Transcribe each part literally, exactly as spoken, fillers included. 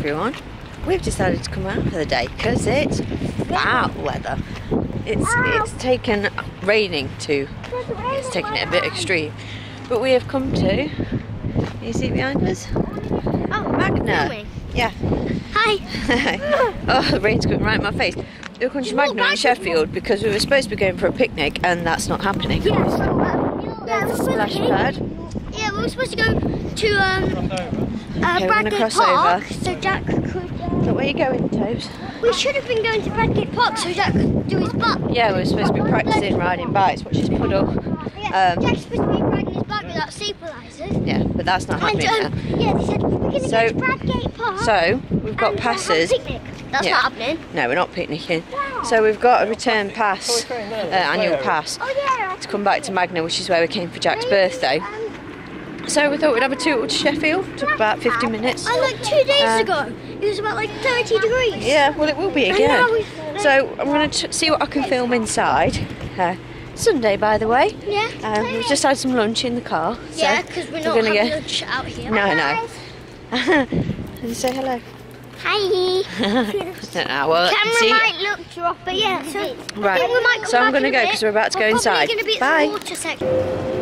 everyone. We've decided to come out for the day because it's bad weather. It's it's taken raining to it's taken it a bit extreme. But we have come to, can you see behind us? Oh, Magna. Yeah. Hi. Oh, the rain's going right in my face. We're coming to Magna in Sheffield because we were supposed to be going for a picnic and that's not happening. Yeah, so, uh, there's a splash pad. Yeah, we were supposed to go to um, uh, okay, Bradgate Park, over. so Jack could... Um, so where are you going, Tobes? We should have been going to Bradgate Park so Jack could do his butt. Yeah, we were supposed to be practising riding bikes, which is puddle. Yeah, um, Jack's supposed to be riding his bike without stabilisers. Yeah, but that's not happening and, um, now. Yeah, they said we're going to so, go to Bradgate Park. So, we've got passes. Picnic. That's yeah. not happening. No, we're not picnicking. Wow. So we've got a return pass, uh, annual pass, oh, yeah, to come back to Magna, which is where we came for Jack's birthday. Um, So we thought we'd have a tour to Sheffield. It took about fifty minutes. And like two days um, ago, it was about like thirty degrees. Yeah, well it will be again. So I'm going to see what I can film inside. Uh, Sunday, by the way. Yeah. Um, we've just had some lunch in the car. So yeah, because we're not we're gonna having go... lunch out here. No, no. Can you say hello? Hi. Nah, well, camera see? might look drop, but yeah. So right. I think we might come so I'm going to go because we're about to go inside. Gonna be Bye. The water section.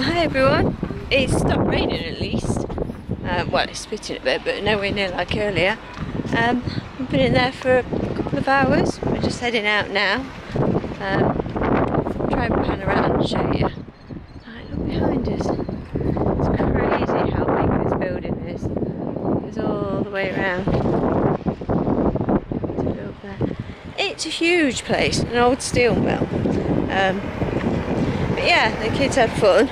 Hi everyone, it's stopped raining at least. Um, well, it's spitting a bit, but nowhere near like earlier. Um, we've been in there for a couple of hours. We're just heading out now. Um, try and pan around and show you. Right, look behind us. It's crazy how big this building is. It goes all the way around. It's a bit up there. It's a huge place, an old steel mill. Um, but yeah, the kids had fun.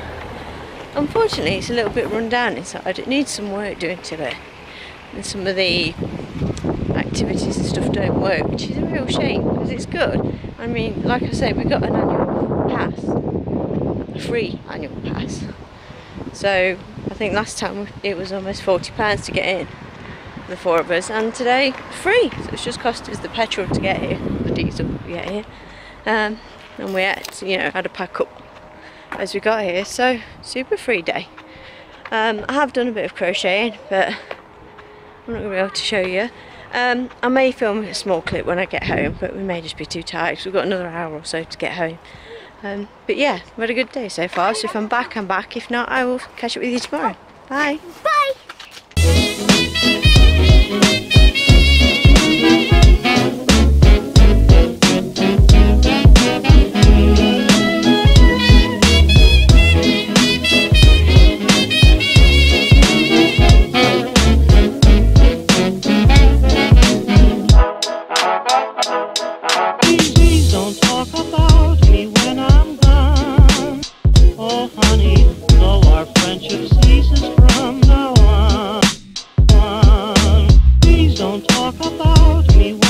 Unfortunately, it's a little bit run down inside. It needs some work doing to it, and some of the like activities and stuff don't work, which is a real shame because it's good. I mean, like I say, we've got an annual pass, a free annual pass. So I think last time it was almost forty pounds to get in, the four of us, and today free. So it's just cost us the petrol to get here, the diesel to get here, um, and we had, you know, had to pack up as we got here. So super free day. Um, I have done a bit of crocheting, but I'm not going to be able to show you. Um, I may film a small clip when I get home, but we may just be too tired because we've got another hour or so to get home. Um, but yeah, we had a good day so far, so if I'm back, I'm back. If not, I will catch up with you tomorrow. Bye! Bye! Talk about me.